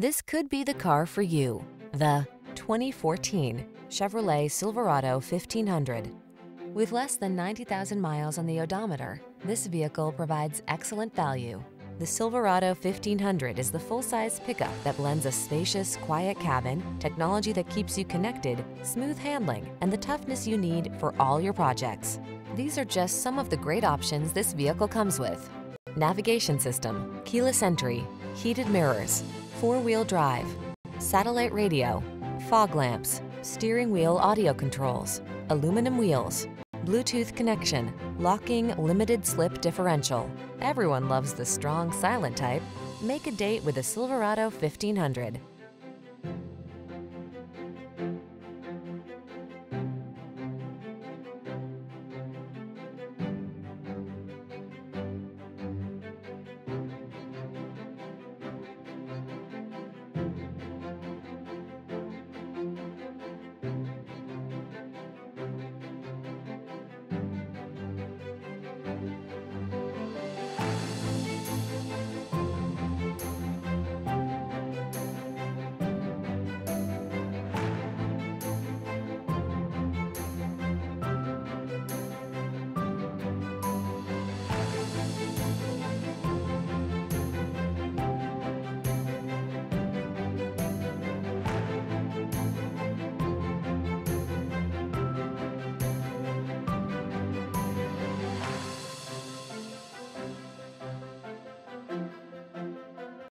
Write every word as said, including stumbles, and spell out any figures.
This could be the car for you. The twenty fourteen Chevrolet Silverado fifteen hundred. With less than ninety thousand miles on the odometer, this vehicle provides excellent value. The Silverado fifteen hundred is the full-size pickup that blends a spacious, quiet cabin, technology that keeps you connected, smooth handling, and the toughness you need for all your projects. These are just some of the great options this vehicle comes with: navigation system, keyless entry, heated mirrors, four-wheel drive, satellite radio, fog lamps, steering wheel audio controls, aluminum wheels, Bluetooth connection, locking limited slip differential. Everyone loves the strong, silent type. Make a date with a Silverado fifteen hundred.